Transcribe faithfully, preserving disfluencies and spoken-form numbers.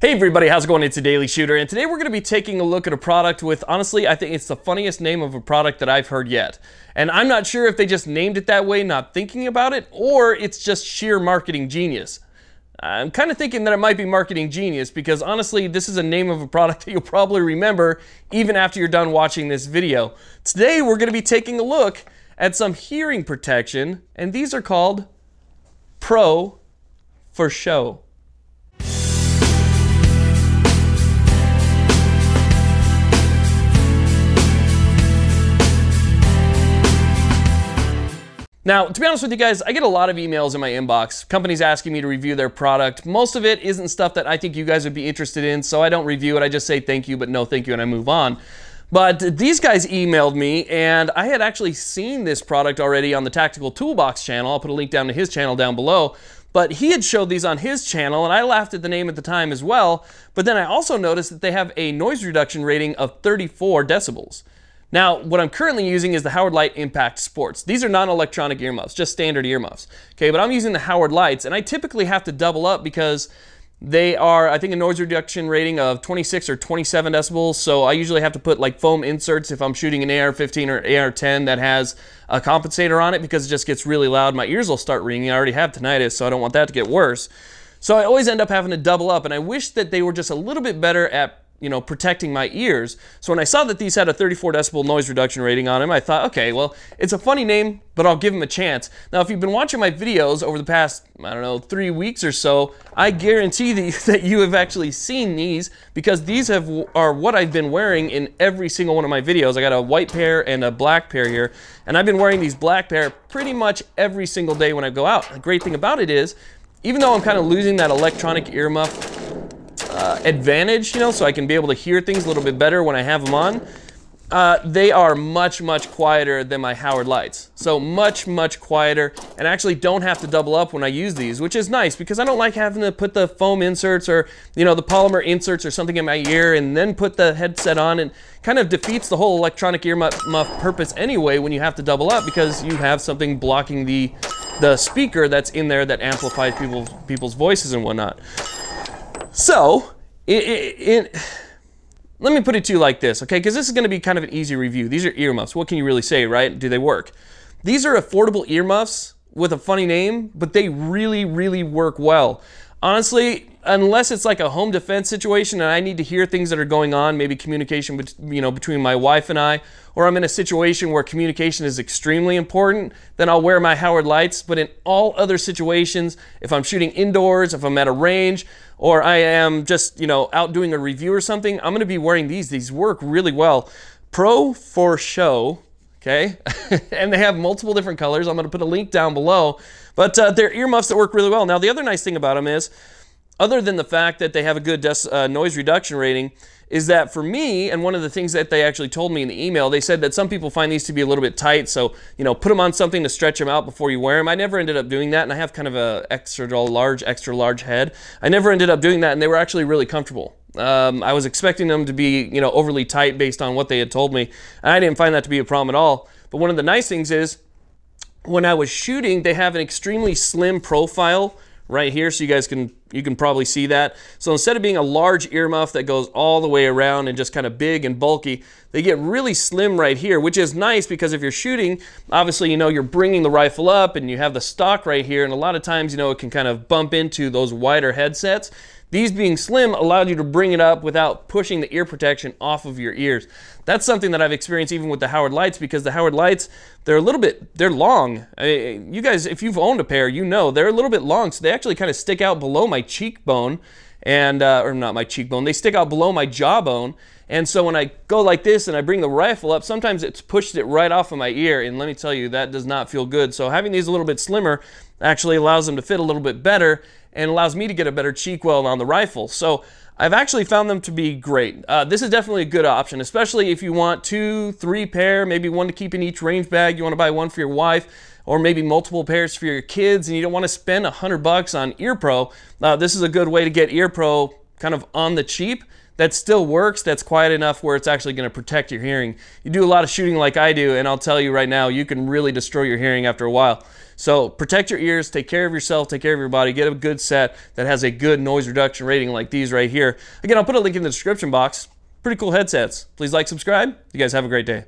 Hey everybody, how's it going? It's The Daily Shooter, and today we're going to be taking a look at a product with, honestly, I think it's the funniest name of a product that I've heard yet. And I'm not sure if they just named it that way, not thinking about it, or it's just sheer marketing genius. I'm kind of thinking that it might be marketing genius because, honestly, this is a name of a product that you'll probably remember even after you're done watching this video. Today we're going to be taking a look at some hearing protection, and these are called Pro for Sho. Now, to be honest with you guys, I get a lot of emails in my inbox, companies asking me to review their product. Most of it isn't stuff that I think you guys would be interested in, so I don't review it. I just say thank you, but no thank you, and I move on. But these guys emailed me, and I had actually seen this product already on the Tactical Toolbox channel. I'll put a link down to his channel down below. But he had showed these on his channel, and I laughed at the name at the time as well. But then I also noticed that they have a noise reduction rating of thirty-four decibels. Now, what I'm currently using is the Howard Leight Impact Sports. These are non-electronic earmuffs, just standard earmuffs. Okay, but I'm using the Howard Leights, and I typically have to double up because they are, I think, a noise reduction rating of twenty-six or twenty-seven decibels, so I usually have to put like foam inserts if I'm shooting an A R fifteen or A R ten that has a compensator on it because it just gets really loud. My ears will start ringing. I already have tinnitus, so I don't want that to get worse. So I always end up having to double up, and I wish that they were just a little bit better at you know, protecting my ears. So when I saw that these had a thirty-four decibel noise reduction rating on them, I thought, okay, well, it's a funny name, but I'll give them a chance. Now, if you've been watching my videos over the past, I don't know, three weeks or so, I guarantee that you, that you have actually seen these because these have are what I've been wearing in every single one of my videos. I got a white pair and a black pair here, and I've been wearing these black pair pretty much every single day when I go out. The great thing about it is, even though I'm kind of losing that electronic earmuff Uh, advantage, you know, so I can be able to hear things a little bit better when I have them on. Uh, they are much, much quieter than my Howard Leights. So much, much quieter, and I actually don't have to double up when I use these, which is nice because I don't like having to put the foam inserts or, you know, the polymer inserts or something in my ear and then put the headset on, and kind of defeats the whole electronic earmuff purpose anyway when you have to double up because you have something blocking the, the speaker that's in there that amplifies people, people's voices and whatnot. So, it, it, it, let me put it to you like this, okay? Because this is going to be kind of an easy review. These are earmuffs. What can you really say, right? Do they work? These are affordable earmuffs with a funny name, but they really, really work well. Honestly, unless it's like a home defense situation and I need to hear things that are going on, maybe communication bet you know, between my wife and I, or I'm in a situation where communication is extremely important, then I'll wear my Howard Leights. But in all other situations, if I'm shooting indoors, if I'm at a range, or I am just you know out doing a review or something, I'm going to be wearing these. These work really well. Pro for Sho. Okay, and they have multiple different colors. I'm going to put a link down below, but uh, they're earmuffs that work really well. Now, the other nice thing about them is, other than the fact that they have a good uh, noise reduction rating, is that for me, and one of the things that they actually told me in the email, they said that some people find these to be a little bit tight, so you know, put them on something to stretch them out before you wear them. I never ended up doing that, and I have kind of a extra large, extra large head. I never ended up doing that, and they were actually really comfortable. Um, I was expecting them to be, you know, overly tight based on what they had told me, and I didn't find that to be a problem at all. But one of the nice things is, when I was shooting, they have an extremely slim profile right here, so you guys can you can probably see that. So instead of being a large earmuff that goes all the way around and just kind of big and bulky, they get really slim right here, which is nice because if you're shooting, obviously you know you're bringing the rifle up and you have the stock right here, and a lot of times you know it can kind of bump into those wider headsets. These being slim allowed you to bring it up without pushing the ear protection off of your ears. That's something that I've experienced even with the Howard Leights, because the Howard Leights, they're a little bit, they're long. I mean, you guys, if you've owned a pair, you know they're a little bit long, so they actually kind of stick out below my cheekbone, and uh, or not my cheekbone, they stick out below my jawbone. And so when I go like this and I bring the rifle up, sometimes it's pushed it right off of my ear, and let me tell you, that does not feel good. So having these a little bit slimmer actually allows them to fit a little bit better and allows me to get a better cheek weld on the rifle. So I've actually found them to be great. Uh, this is definitely a good option, especially if you want two, three pair, maybe one to keep in each range bag. You want to buy one for your wife, or maybe multiple pairs for your kids, and you don't want to spend a hundred bucks on EarPro. Uh, this is a good way to get EarPro kind of on the cheap. that still works, that's quiet enough where it's actually going to protect your hearing. You do a lot of shooting like I do, and I'll tell you right now, you can really destroy your hearing after a while. So protect your ears, take care of yourself, take care of your body, get a good set that has a good noise reduction rating like these right here. Again, I'll put a link in the description box. Pretty cool headsets. Please like, subscribe. You guys have a great day.